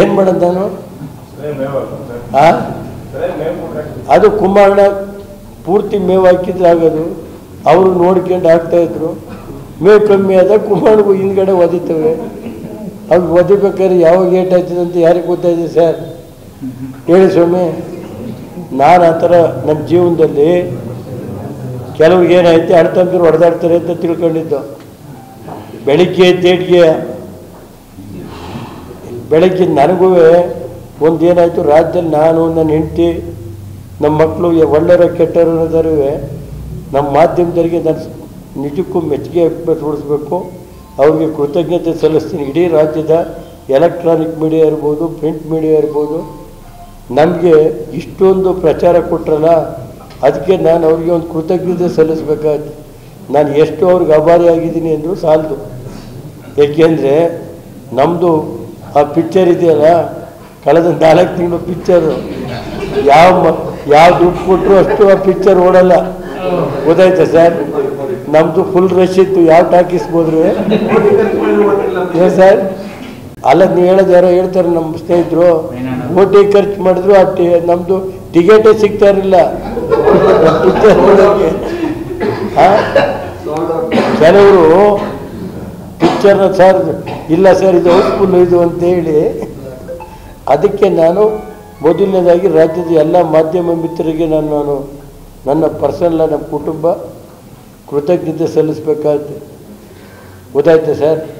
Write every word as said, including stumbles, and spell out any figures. ಏನು ಮಾಡಿದ್ದಾನು? ಅದು ಕುಂಬಾರಣ ಪೂರ್ತಿ ಮೇವು ಹಾಕಿದ್ರೆ ಆಗೋದು, ಅವರು ನೋಡ್ಕೊಂಡು ಹಾಕ್ತಾ ಇದ್ರು. ಮೇವು ಕಮ್ಮಿ ಆದಾಗ ಕುಂಬಾರಣಗೂ ಹಿಂದ್ಗಡೆ ಒದಿತವೆ. ಅದು ಒದಿಬೇಕಾದ್ರೆ ಯಾವಾಗ ಏಟಾಯ್ತದೆ ಅಂತ ಯಾರಿಗೆ ಗೊತ್ತಾಯ್ತು ಸರ್? ಹೇಳಿ ಸ್ವಾಮಿ, ನಾನು ಆ ಥರ ನಮ್ಮ ಜೀವನದಲ್ಲಿ ಕೆಲವ್ರಿಗೆ ಏನಾಯ್ತು, ಅಣ್ಣತಮ್ಮರು ಹೊಡೆದಾಡ್ತಾರೆ ಅಂತ ತಿಳ್ಕೊಂಡಿದ್ದು. ಬೆಳಿಗ್ಗೆ ತೇಟಿಗೆ ಬೆಳಗ್ಗೆ ನನಗೂ ಒಂದೇನಾಯಿತು, ರಾಜ್ಯದಲ್ಲಿ ನಾನು ನನ್ನ ಹೆಂಡತಿ ನಮ್ಮ ಮಕ್ಕಳು ಒಳ್ಳೆಯರ ಕೆಟ್ಟರೂ ನಮ್ಮ ಮಾಧ್ಯಮದವರಿಗೆ ನಾನು ನಿಜಕ್ಕೂ ಮೆಚ್ಚುಗೆ ತೋರಿಸ್ಬೇಕು, ಅವ್ರಿಗೆ ಕೃತಜ್ಞತೆ ಸಲ್ಲಿಸ್ತೀನಿ. ಇಡೀ ರಾಜ್ಯದ ಎಲೆಕ್ಟ್ರಾನಿಕ್ ಮೀಡಿಯಾ ಇರ್ಬೋದು, ಪ್ರಿಂಟ್ ಮೀಡಿಯಾ ಇರ್ಬೋದು, ನಮಗೆ ಇಷ್ಟೊಂದು ಪ್ರಚಾರ ಕೊಟ್ಟರಲ್ಲ, ಅದಕ್ಕೆ ನಾನು ಅವ್ರಿಗೆ ಒಂದು ಕೃತಜ್ಞತೆ ಸಲ್ಲಿಸಬೇಕಾಯ್ತು. ನಾನು ಎಷ್ಟು ಅವ್ರಿಗೆ ಅಭಾರಿಯಾಗಿದ್ದೀನಿ ಅಂದರೂ ಸಾಲದು. ಏಕೆಂದರೆ ನಮ್ಮದು ಆ ಪಿಕ್ಚರ್ ಇದೆಯಲ್ಲ, ಕಳೆದ ನಾಲ್ಕು ತಿಂಗಳು ಪಿಕ್ಚರು ಯಾವ ಯಾವ ದುಡ್ಡು ಕೊಟ್ಟರು ಅಷ್ಟು ಆ ಪಿಕ್ಚರ್ ಓಡಲ್ಲ, ಗೊತ್ತಾಯ್ತಾ ಸರ್? ನಮ್ಮದು ಫುಲ್ ರಶ್ ಇತ್ತು. ಯಾವ ಟಾಕಿಸ್ಬೋದ್ರೆ ಏನು ಸರ್? ಅಲ್ಲ, ನೀವು ಹೇಳೋದು ಯಾರೋ ಹೇಳ್ತಾರೆ ನಮ್ಮ ಸ್ನೇಹಿತರು, ಓಟಿ ಖರ್ಚು ಮಾಡಿದ್ರು ಆ ಟಿ ನಮ್ಮದು ಟಿಕೆಟೇ ಸಿಗ್ತಾ ಇರಲಿಲ್ಲ ಪಿಕ್ಚರ್ ನೋಡೋಕ್ಕೆ. ಕೆಲವರು ಪಿಕ್ಚರ್ನ ಸರ್ ಇಲ್ಲ ಸರ್ ಇದು ಹೌಸ್ಫುಲ್ ಇದು ಅಂತೇಳಿ. ಅದಕ್ಕೆ ನಾನು ಮೊದಲನೇದಾಗಿ ರಾಜ್ಯದ ಎಲ್ಲ ಮಾಧ್ಯಮ ಮಿತ್ರರಿಗೆ ನಾನು ನಾನು ನನ್ನ ಪರ್ಸನಲ್ಲ ನಮ್ಮ ಕುಟುಂಬ ಕೃತಜ್ಞತೆ ಸಲ್ಲಿಸಬೇಕಾಯ್ತು, ಗೊತ್ತಾಯ್ತಾ ಸರ್?